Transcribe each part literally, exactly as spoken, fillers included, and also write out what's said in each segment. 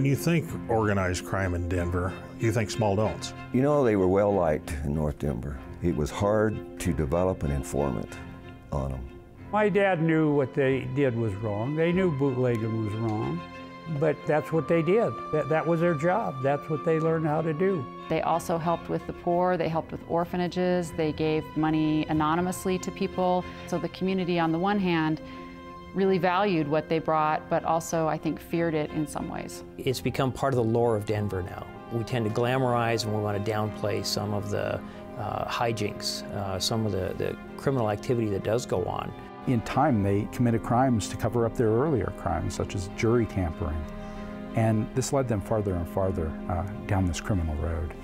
When you think organized crime in Denver, you think Smaldones. You know, they were well liked in North Denver. It was hard to develop an informant on them. My dad knew what they did was wrong. They knew bootlegging was wrong, but that's what they did. That, that was their job. That's what they learned how to do. They also helped with the poor. They helped with orphanages. They gave money anonymously to people. So the community, on the one hand, really valued what they brought, but also, I think, feared it in some ways. It's become part of the lore of Denver now. We tend to glamorize and we want to downplay some of the uh, hijinks, uh, some of the, the criminal activity that does go on. In time, they committed crimes to cover up their earlier crimes, such as jury tampering. And this led them farther and farther uh, down this criminal road.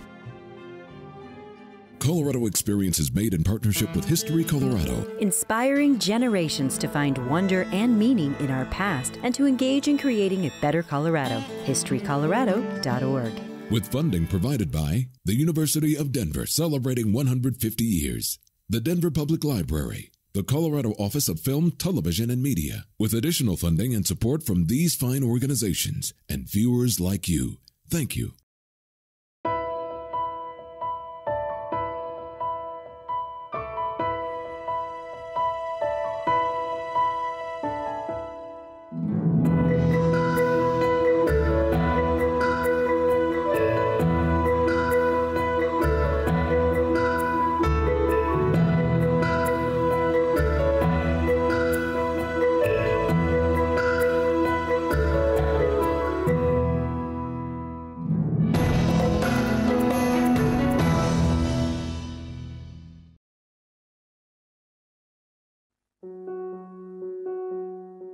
Colorado Experience is made in partnership with History Colorado, inspiring generations to find wonder and meaning in our past and to engage in creating a better Colorado. History Colorado dot org. With funding provided by the University of Denver, celebrating one hundred fifty years, the Denver Public Library, the Colorado Office of Film, Television, and Media, with additional funding and support from these fine organizations and viewers like you. Thank you.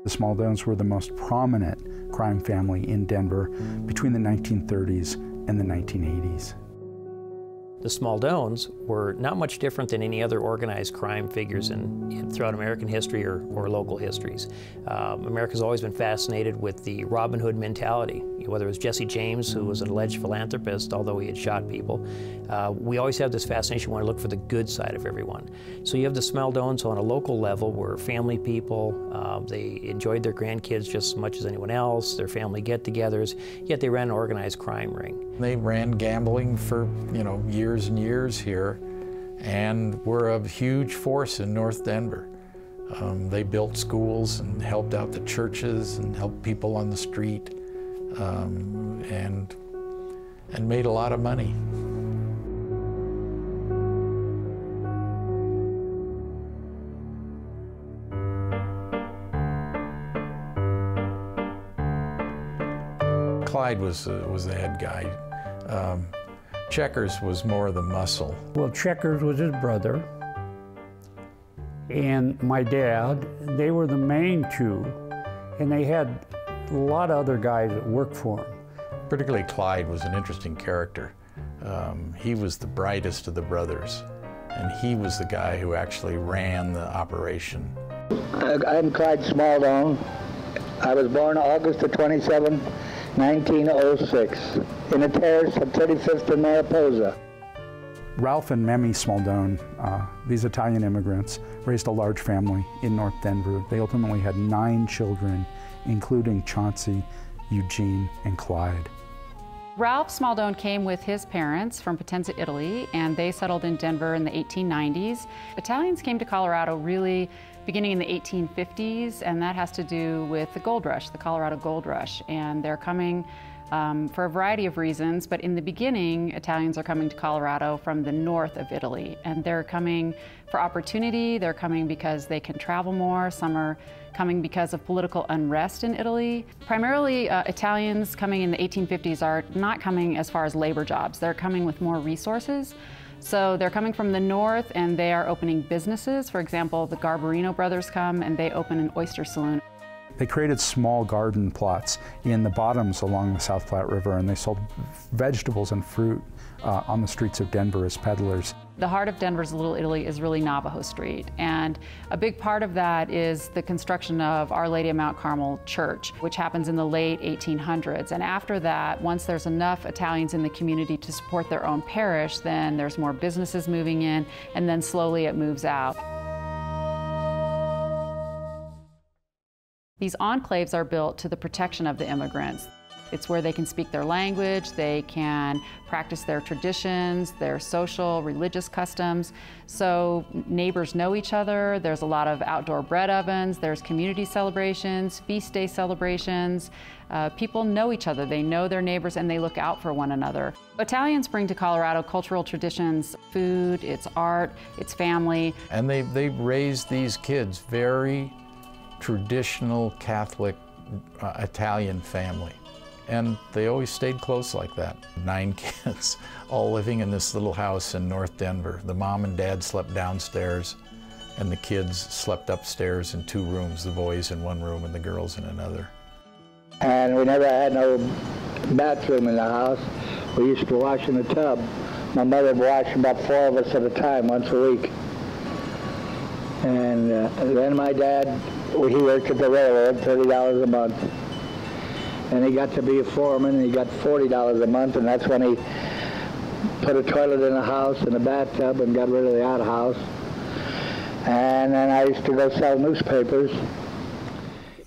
Smaldones were the most prominent crime family in Denver between the nineteen thirties and the nineteen eighties. The Smaldones were not much different than any other organized crime figures in, in, throughout American history or, or local histories. Um, America's always been fascinated with the Robin Hood mentality, whether it was Jesse James, who was an alleged philanthropist, although he had shot people. Uh, we always have this fascination, we want to look for the good side of everyone. So you have the Smaldones on a local level were family people. Uh, they enjoyed their grandkids just as much as anyone else, their family get-togethers, yet they ran an organized crime ring. They ran gambling for, you know, years. Years and years here, and were a huge force in North Denver. Um, they built schools and helped out the churches and helped people on the street, um, and, and made a lot of money. Clyde was, uh, was the head guy. Um, Checkers was more the muscle. Well, Checkers was his brother and my dad. They were the main two, and they had a lot of other guys that worked for him. Particularly Clyde was an interesting character. Um, he was the brightest of the brothers, and he was the guy who actually ran the operation. I'm Clyde Smaldone. I was born August the twenty-seventh, nineteen oh six, in a terrace at thirty-fifth and Mariposa. Ralph and Mammy Smaldone, uh, these Italian immigrants, raised a large family in North Denver. They ultimately had nine children, including Chauncey, Eugene, and Clyde. Ralph Smaldone came with his parents from Potenza, Italy, and they settled in Denver in the eighteen nineties. Italians came to Colorado really beginning in the eighteen fifties, and that has to do with the gold rush, the Colorado gold rush. And they're coming um, for a variety of reasons, but in the beginning, Italians are coming to Colorado from the north of Italy, and they're coming for opportunity, they're coming because they can travel more, some are coming because of political unrest in Italy. Primarily, uh, Italians coming in the eighteen fifties are not coming as far as labor jobs, they're coming with more resources. So they're coming from the north and they are opening businesses. For example, the Garbarino brothers come and they open an oyster saloon. They created small garden plots in the bottoms along the South Platte River, and they sold vegetables and fruit uh, on the streets of Denver as peddlers. The heart of Denver's Little Italy is really Navajo Street, and a big part of that is the construction of Our Lady of Mount Carmel Church, which happens in the late eighteen hundreds. And after that, once there's enough Italians in the community to support their own parish, then there's more businesses moving in, and then slowly it moves out. These enclaves are built to the protection of the immigrants. It's where they can speak their language, they can practice their traditions, their social, religious customs. So neighbors know each other, there's a lot of outdoor bread ovens, there's community celebrations, feast day celebrations. Uh, people know each other, they know their neighbors, and they look out for one another. Italians bring to Colorado cultural traditions, food, its art, its family. And they, they raise these kids, very traditional Catholic uh, Italian family. And they always stayed close like that. Nine kids, all living in this little house in North Denver. The mom and dad slept downstairs, and the kids slept upstairs in two rooms, the boys in one room and the girls in another. And we never had no bathroom in the house. We used to wash in the tub. My mother would wash about four of us at a time, once a week. And uh, then my dad, he worked at the railroad, thirty dollars a month. And he got to be a foreman, and he got forty dollars a month, and that's when he put a toilet in the house and a bathtub and got rid of the outhouse. And then I used to go sell newspapers.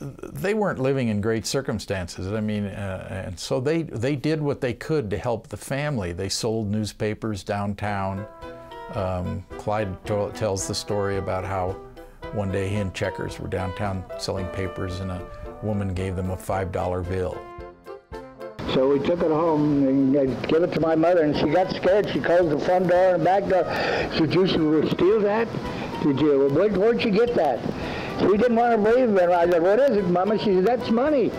They weren't living in great circumstances. I mean, uh, and so they, they did what they could to help the family. They sold newspapers downtown. Um, Clyde t tells the story about how one day he and Checkers were downtown selling papers, and a woman gave them a five dollar bill. So we took it home and I gave it to my mother, and she got scared. She closed the front door and back door. She said, "You should steal that? Did you? Where, where'd you get that?" She didn't want to believe me. I said, "What is it, Mama?" She said, "That's money."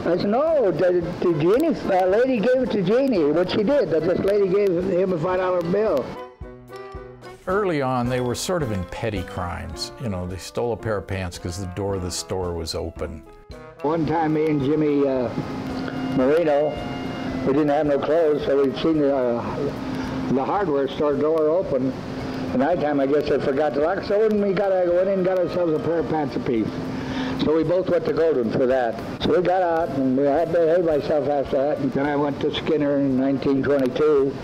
I said, "No, the, the Jeannie, uh, lady gave it to Jeannie," which she did. This lady gave him a five dollar bill. Early on, they were sort of in petty crimes. You know, they stole a pair of pants because the door of the store was open. One time, me and Jimmy uh, Marino, we didn't have no clothes, so we'd seen the, uh, the hardware store door open. At night time, I guess they forgot to lock, so we got, went in and got ourselves a pair of pants apiece. So we both went to Golden for that. So we got out, and I behaved myself after that. And then I went to Skinner in nineteen twenty-two,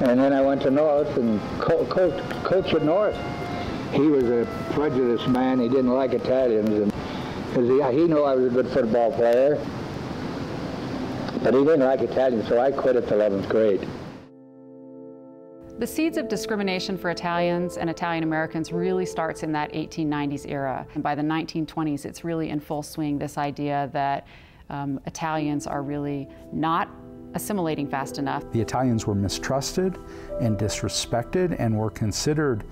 and then I went to North, and Coach at Co Co North, he was a prejudiced man. He didn't like Italians, because he, he knew I was a good football player, but he didn't like Italians, so I quit at the eleventh grade. The seeds of discrimination for Italians and Italian Americans really starts in that eighteen nineties era. And by the nineteen twenties, it's really in full swing, this idea that um, Italians are really not assimilating fast enough. The Italians were mistrusted and disrespected and were considered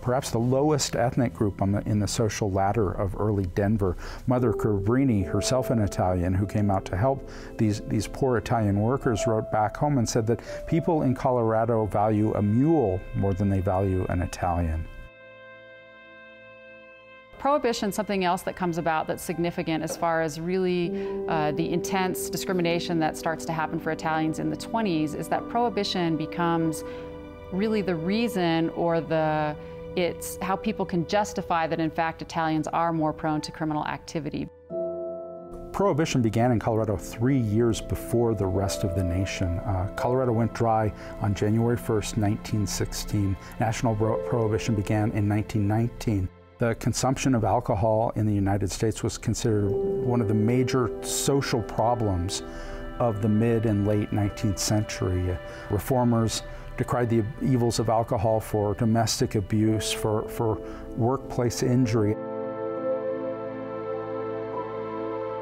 perhaps the lowest ethnic group on the, in the social ladder of early Denver. Mother Garbarino, herself an Italian who came out to help these, these poor Italian workers, wrote back home and said that people in Colorado value a mule more than they value an Italian. Prohibition, something else that comes about that's significant as far as really uh, the intense discrimination that starts to happen for Italians in the twenties, is that Prohibition becomes really the reason, or the It's how people can justify that, in fact, Italians are more prone to criminal activity. Prohibition began in Colorado three years before the rest of the nation. Uh, Colorado went dry on January first, nineteen sixteen. National Prohibition began in nineteen nineteen. The consumption of alcohol in the United States was considered one of the major social problems of the mid and late nineteenth century. Reformers decried the evils of alcohol for domestic abuse, for, for workplace injury.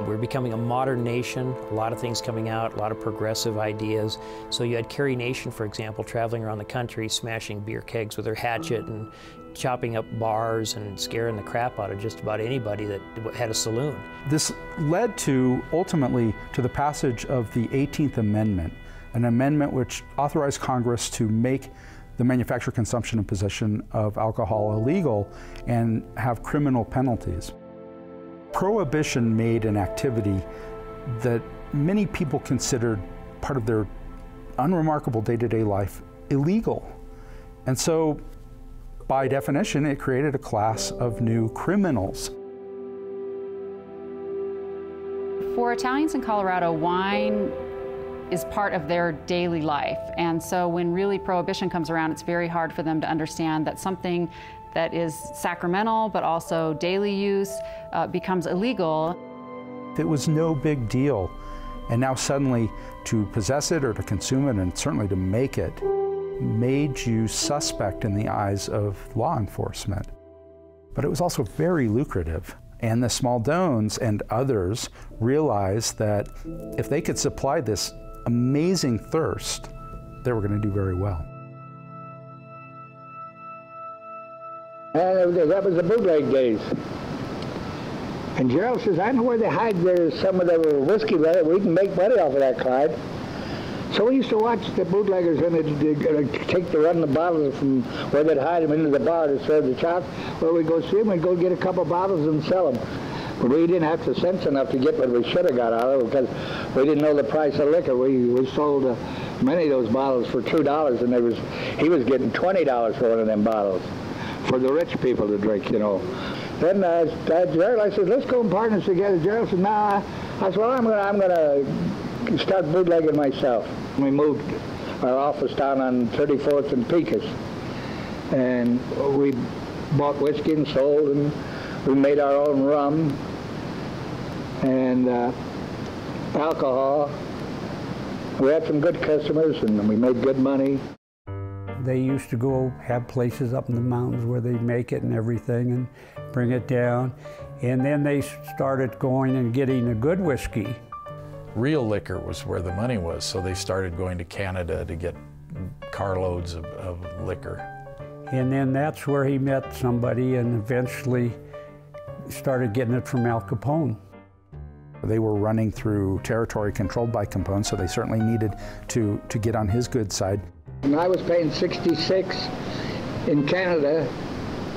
We're becoming a modern nation, a lot of things coming out, a lot of progressive ideas. So you had Carrie Nation, for example, traveling around the country, smashing beer kegs with her hatchet and chopping up bars and scaring the crap out of just about anybody that had a saloon. This led to, ultimately, to the passage of the eighteenth Amendment, an amendment which authorized Congress to make the manufacture, consumption, and possession of alcohol illegal and have criminal penalties. Prohibition made an activity that many people considered part of their unremarkable day-to-day life illegal. And so, by definition, it created a class of new criminals. For Italians in Colorado, wine is part of their daily life. And so when really Prohibition comes around, it's very hard for them to understand that something that is sacramental but also daily use uh, becomes illegal. It was no big deal. And now suddenly to possess it or to consume it, and certainly to make it, made you suspect in the eyes of law enforcement. But it was also very lucrative. And the Smaldones and others realized that if they could supply this amazing thirst, they were going to do very well. Uh, that was the bootleg days. And Gerald says, I know where they hide their, some of the whiskey, right? We can make money off of that, Clyde. So we used to watch the bootleggers when they'd, they'd take the run the bottles from where they'd hide them into the bar to serve the chops. Where we'd go see them and go get a couple bottles and sell them. But we didn't have the sense enough to get what we should have got out of it because we didn't know the price of liquor. We, we sold uh, many of those bottles for two dollars, and there was, he was getting twenty dollars for one of them bottles for the rich people to drink, you know. Then uh, Gerald, I said, let's go in partners together. Gerald said, nah. I said, well, I'm going I'm to start bootlegging myself. We moved our office down on thirty-fourth and Pecos. And we bought whiskey and sold, and we made our own rum and uh, alcohol. We had some good customers, and we made good money. They used to go have places up in the mountains where they'd make it and everything and bring it down. And then they started going and getting the good whiskey. Real liquor was where the money was, so they started going to Canada to get carloads of, of liquor. And then that's where he met somebody and eventually started getting it from Al Capone. They were running through territory controlled by Capone, so they certainly needed to, to get on his good side. And I was paying sixty-six in Canada,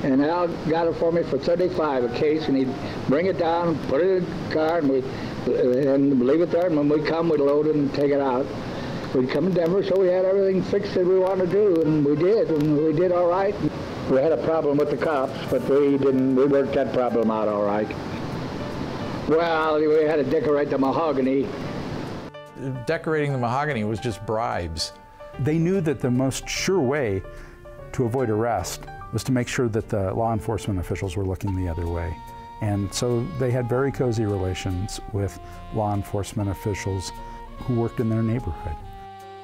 and Al got it for me for thirty-five a case, and he'd bring it down, put it in the car, and, we'd, and leave it there, and when we come, we'd load it and take it out. We'd come to Denver, so we had everything fixed that we wanted to do, and we did, and we did all right. We had a problem with the cops, but we didn't, we worked that problem out all right. Well, we had to decorate the mahogany. Decorating the mahogany was just bribes. They knew that the most sure way to avoid arrest was to make sure that the law enforcement officials were looking the other way. And so they had very cozy relations with law enforcement officials who worked in their neighborhood.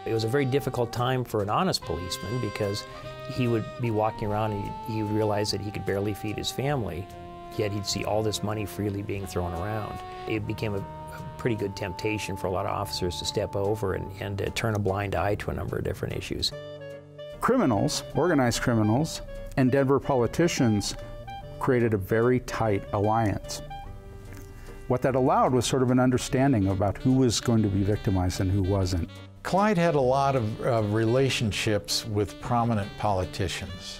It was a very difficult time for an honest policeman because he would be walking around and he would realize that he could barely feed his family, yet he'd see all this money freely being thrown around. It became a pretty good temptation for a lot of officers to step over and, and uh, turn a blind eye to a number of different issues. Criminals, organized criminals, and Denver politicians created a very tight alliance. What that allowed was sort of an understanding about who was going to be victimized and who wasn't. Clyde had a lot of uh, relationships with prominent politicians.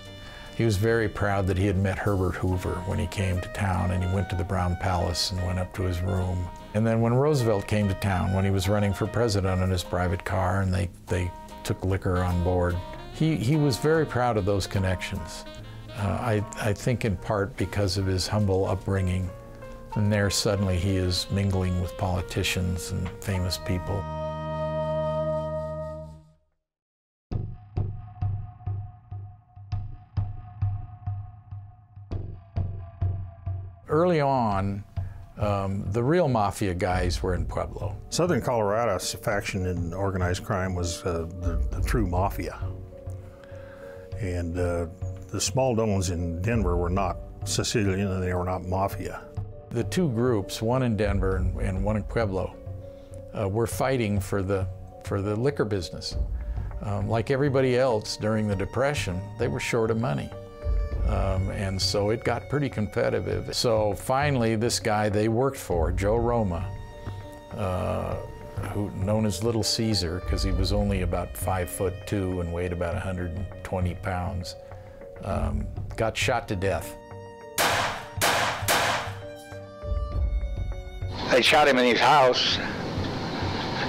He was very proud that he had met Herbert Hoover when he came to town, and he went to the Brown Palace and went up to his room. And then when Roosevelt came to town, when he was running for president in his private car and they, they took liquor on board, he, he was very proud of those connections. Uh, I, I think in part because of his humble upbringing. And there suddenly he is mingling with politicians and famous people. Early on, Um, the real mafia guys were in Pueblo. Southern Colorado's faction in organized crime was uh, the, the true mafia. And uh, the Smaldones in Denver were not Sicilian and they were not mafia. The two groups, one in Denver and, and one in Pueblo, uh, were fighting for the, for the liquor business. Um, like everybody else during the Depression, they were short of money. Um, and so it got pretty competitive. So finally, this guy they worked for, Joe Roma, uh, who known as Little Caesar because he was only about five foot two and weighed about one hundred twenty pounds, um, got shot to death. They shot him in his house,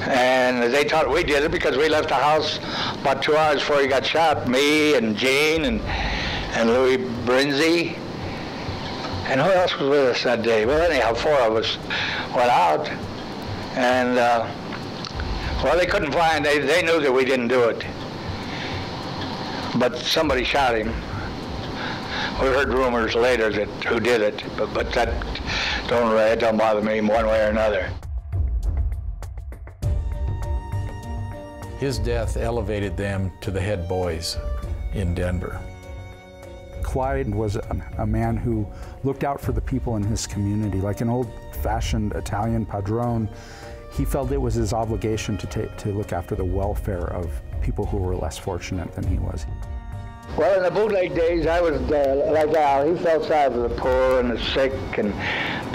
and they thought we did it because we left the house about two hours before he got shot. Me and Gene and. and Louis Brinzi, and who else was with us that day? Well, anyhow, four of us went out, and, uh, well, they couldn't find, they, they knew that we didn't do it, but somebody shot him. We heard rumors later that who did it, but, but that don't, it don't bother me one way or another. His death elevated them to the head boys in Denver. Clyde was a, a man who looked out for the people in his community, like an old-fashioned Italian padrone. He felt it was his obligation to, ta to look after the welfare of people who were less fortunate than he was. Well, in the bootleg days, I was uh, like Al. He felt sorry for the poor and the sick and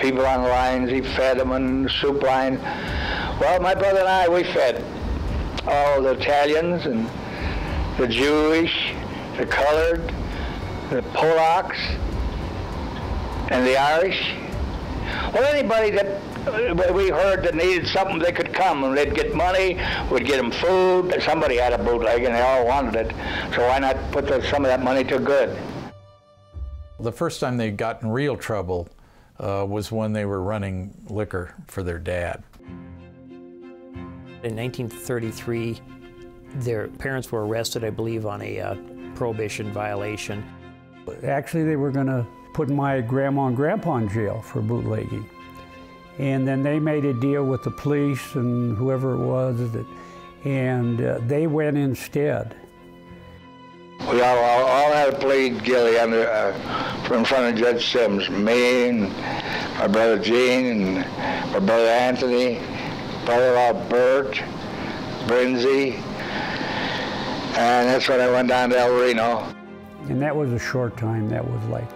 people on lines. He fed them and soup lines. Well, my brother and I, we fed all the Italians and the Jewish, the colored, the Polacks, and the Irish. Well, anybody that we heard that needed something, they could come, and they'd get money, we'd get them food. Somebody had a bootleg, and they all wanted it, so why not put the, some of that money to good? The first time they got in real trouble uh, was when they were running liquor for their dad. In nineteen thirty-three, their parents were arrested, I believe, on a uh, prohibition violation. Actually, they were going to put my grandma and grandpa in jail for bootlegging. And then they made a deal with the police and whoever it was, that, and uh, they went instead. We all, all, all had to plead guilty under, uh, in front of Judge Sims. Me and my brother Gene and my brother Anthony, brother-in-law Bert, Brinzy, and that's when I went down to El Reno. And that was a short time. That was like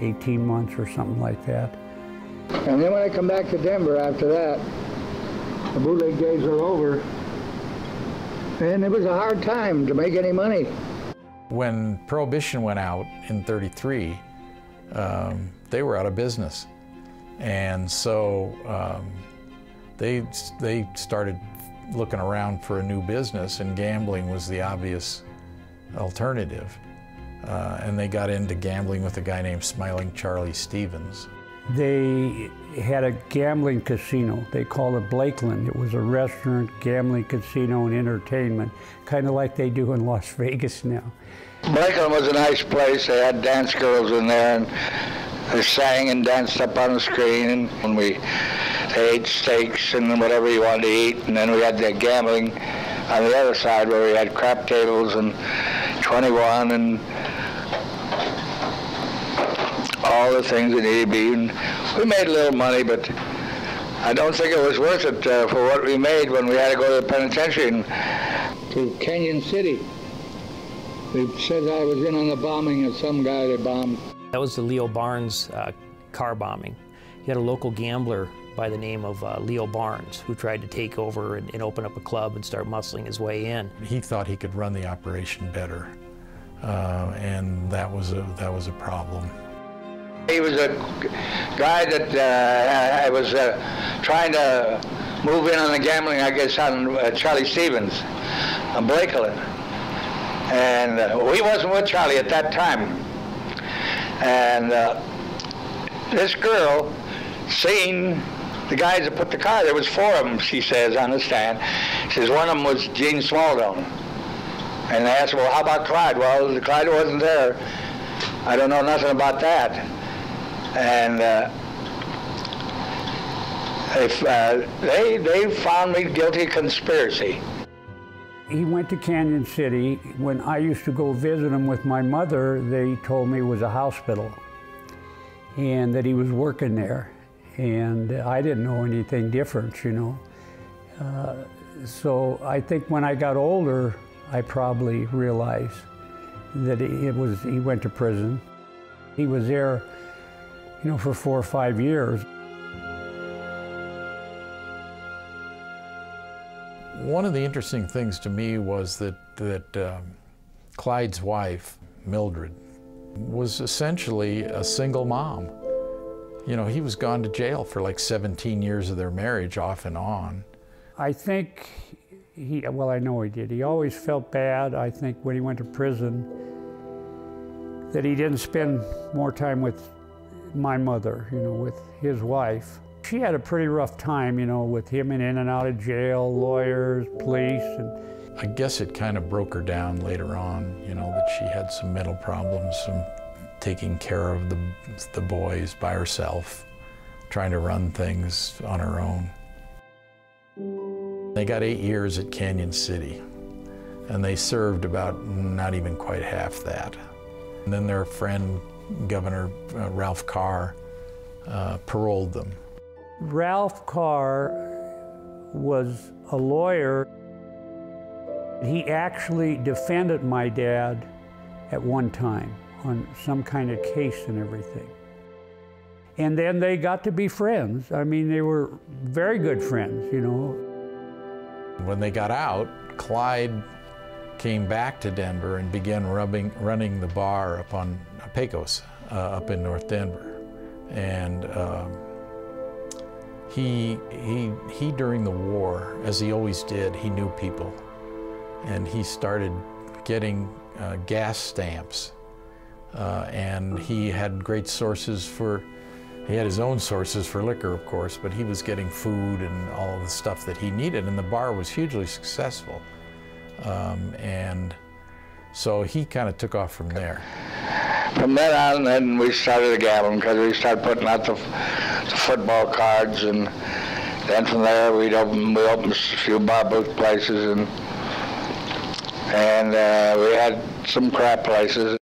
eighteen months or something like that. And then when I come back to Denver after that, the bootleg days were over, and it was a hard time to make any money. When Prohibition went out in thirty-three, um, they were out of business. And so um, they, they started looking around for a new business, and gambling was the obvious alternative. Uh, and they got into gambling with a guy named Smiling Charlie Stevens. They had a gambling casino. They called it Blakeland. It was a restaurant, gambling, casino, and entertainment, kind of like they do in Las Vegas now. Blakeland was a nice place. They had dance girls in there, and they sang and danced up on the screen. And when we they ate steaks and whatever you wanted to eat, and then we had the gambling on the other side where we had crap tables and twenty-one and all the things that needed to be eaten. We made a little money, but I don't think it was worth it uh, for what we made when we had to go to the penitentiary and to Canyon City. They said I was in on the bombing of some guy they bombed. That was the Leo Barnes uh, car bombing. He had a local gambler by the name of uh, Leo Barnes who tried to take over and, and open up a club and start muscling his way in. He thought he could run the operation better, uh, and that was a, that was a problem. He was a guy that uh, I was uh, trying to move in on the gambling, I guess, on uh, Charlie Stevens, on Blakeland. And uh, we wasn't with Charlie at that time. And uh, this girl seen the guys that put the car, there was four of them, she says, on the stand. She says one of them was Gene Smaldone. And they asked, well, how about Clyde? Well, Clyde wasn't there. I don't know nothing about that. And uh, if, uh, they, they found me guilty of conspiracy. He went to Canyon City. When I used to go visit him with my mother, they told me it was a hospital and that he was working there. And I didn't know anything different, you know. Uh, so I think when I got older, I probably realized that it was, he went to prison. He was there, you know, for four or five years. One of the interesting things to me was that, that um, Clyde's wife, Mildred, was essentially a single mom. You know, he was gone to jail for like seventeen years of their marriage, off and on. I think he, well, I know he did. He always felt bad, I think, when he went to prison, that he didn't spend more time with my mother, you know, with his wife. She had a pretty rough time, you know, with him and in and out of jail, lawyers, police. And I guess it kind of broke her down later on, you know, that she had some mental problems, some taking care of the, the boys by herself, trying to run things on her own. They got eight years at Canyon City, and they served about not even quite half that. And then their friend, Governor uh, Ralph Carr, uh, paroled them. Ralph Carr was a lawyer. He actually defended my dad at one time on some kind of case and everything. And then they got to be friends. I mean, they were very good friends, you know. When they got out, Clyde came back to Denver and began rubbing, running the bar up on Pecos, uh, up in North Denver. And um, he, he, he, during the war, as he always did, he knew people. And he started getting uh, gas stamps. Uh, and he had great sources for, he had his own sources for liquor, of course, but he was getting food and all the stuff that he needed, and the bar was hugely successful. Um, and so he kind of took off from there. From then on, then we started to gambling, because we started putting out the, the football cards, and then from there we'd open, we opened a few bar booth places, and, and uh, we had some crap places.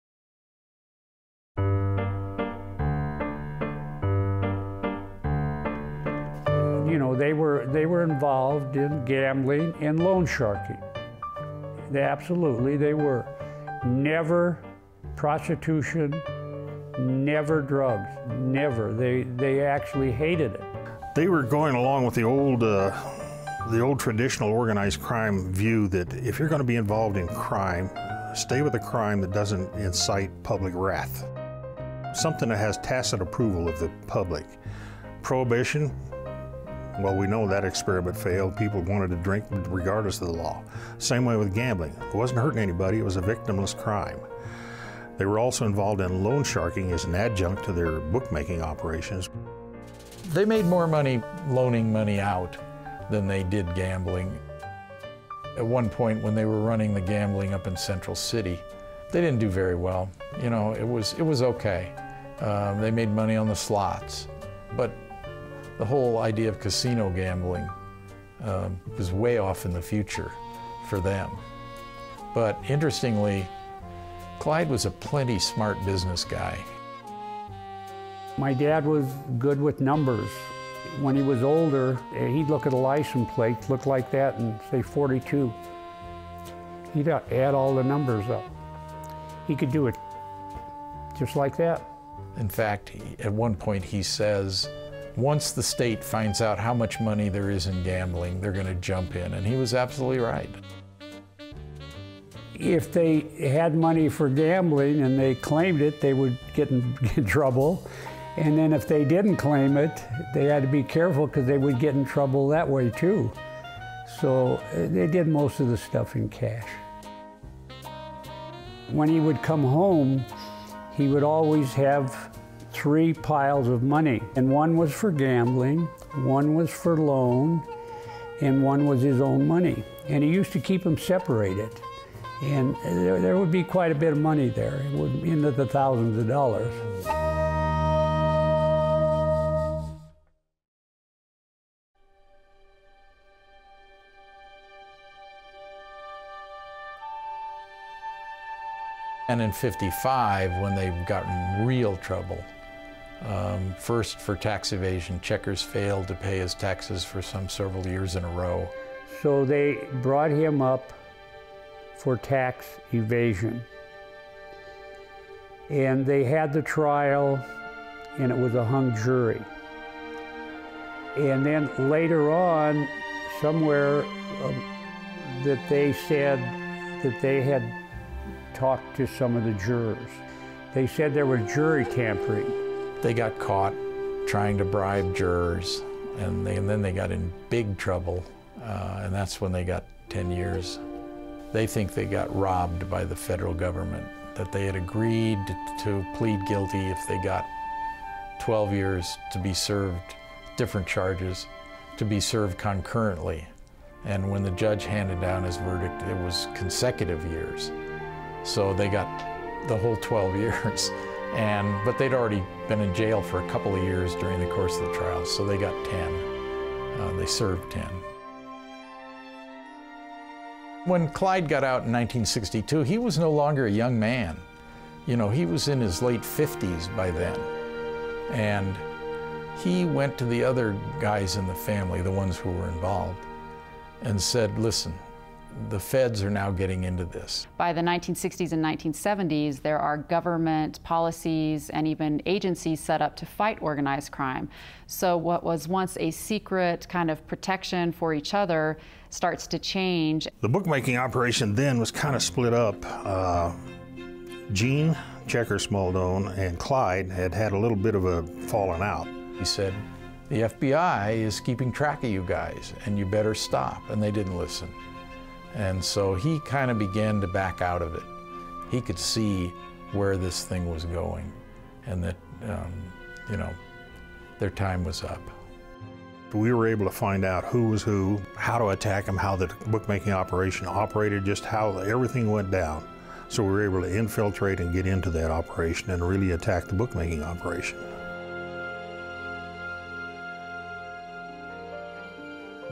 They were, they were involved in gambling and loan sharking. They absolutely, they were. Never prostitution, never drugs, never. They, they actually hated it. They were going along with the old, uh, the old traditional organized crime view that if you're going to be involved in crime, stay with a crime that doesn't incite public wrath. Something that has tacit approval of the public. Prohibition. Well, we know that experiment failed. People wanted to drink regardless of the law. Same way with gambling. It wasn't hurting anybody. It was a victimless crime. They were also involved in loan sharking as an adjunct to their bookmaking operations. They made more money loaning money out than they did gambling. At one point, when they were running the gambling up in Central City, they didn't do very well. You know, it was, it was okay. Um, they made money on the slots, but the whole idea of casino gambling uh, was way off in the future for them. But interestingly, Clyde was a plenty smart business guy. My dad was good with numbers. When he was older, he'd look at a license plate, look like that, and say forty-two. He'd add all the numbers up. He could do it just like that. In fact, he, at one point he says, once the state finds out how much money there is in gambling, they're going to jump in, and he was absolutely right. If they had money for gambling and they claimed it, they would get in, get in trouble. And then if they didn't claim it, they had to be careful because they would get in trouble that way too. So they did most of the stuff in cash. When he would come home, he would always have three piles of money, and one was for gambling, one was for loan, and one was his own money. And he used to keep them separated. And there, there would be quite a bit of money there. It would be into the thousands of dollars. And in fifty-five, when they got in real trouble, Um, first for tax evasion, Checkers failed to pay his taxes for some several years in a row. So they brought him up for tax evasion. And they had the trial, and it was a hung jury. And then later on, somewhere uh, that they said that they had talked to some of the jurors. They said there was jury tampering. They got caught trying to bribe jurors, and, they, and then they got in big trouble, uh, and that's when they got ten years. They think they got robbed by the federal government, that they had agreed to, to plead guilty if they got twelve years to be served, different charges, to be served concurrently. And when the judge handed down his verdict, it was consecutive years. So they got the whole twelve years. and but they'd already been in jail for a couple of years during the course of the trial, so they got ten. Uh, they served ten. When Clyde got out in nineteen sixty-two, he was no longer a young man. You know, he was in his late fifties by then. And he went to the other guys in the family, the ones who were involved, and said, listen, the feds are now getting into this. By the nineteen sixties and nineteen seventies, there are government policies and even agencies set up to fight organized crime. So what was once a secret kind of protection for each other starts to change. The bookmaking operation then was kind of split up. Uh, Gene, Checkers Smaldone, and Clyde had had a little bit of a falling out. He said, the F B I is keeping track of you guys, and you better stop. And they didn't listen. And so he kind of began to back out of it. He could see where this thing was going and that, um, you know, their time was up. We were able to find out who was who, how to attack them, how the bookmaking operation operated, just how everything went down. So we were able to infiltrate and get into that operation and really attack the bookmaking operation.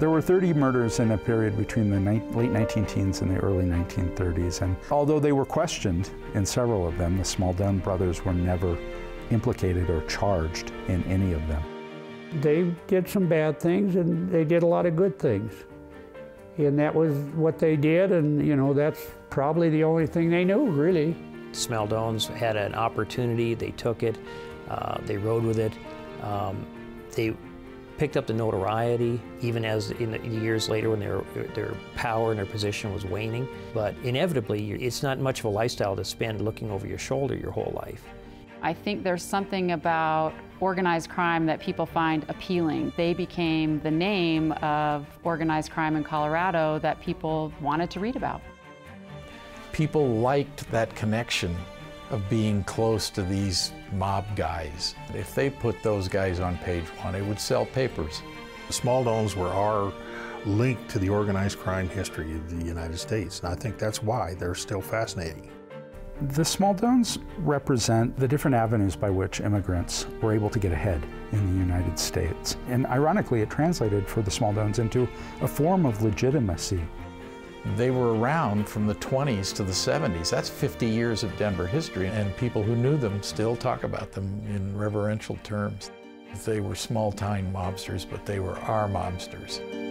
There were thirty murders in a period between the late nineteen teens and the early nineteen thirties, and although they were questioned in several of them, the Smaldone brothers were never implicated or charged in any of them. They did some bad things, and they did a lot of good things. And that was what they did, and you know, that's probably the only thing they knew, really. Smaldones had an opportunity, they took it, uh, they rode with it, um, they picked up the notoriety, even as in the years later when their, their power and their position was waning. But inevitably, it's not much of a lifestyle to spend looking over your shoulder your whole life. I think there's something about organized crime that people find appealing. They became the name of organized crime in Colorado that people wanted to read about. People liked that connection of being close to these mob guys. If they put those guys on page one, it would sell papers. The Smaldones were our link to the organized crime history of the United States, and I think that's why they're still fascinating. The Smaldones represent the different avenues by which immigrants were able to get ahead in the United States. And ironically, it translated for the Smaldones into a form of legitimacy. They were around from the twenties to the seventies. That's fifty years of Denver history, and people who knew them still talk about them in reverential terms. They were small-time mobsters, but they were our mobsters.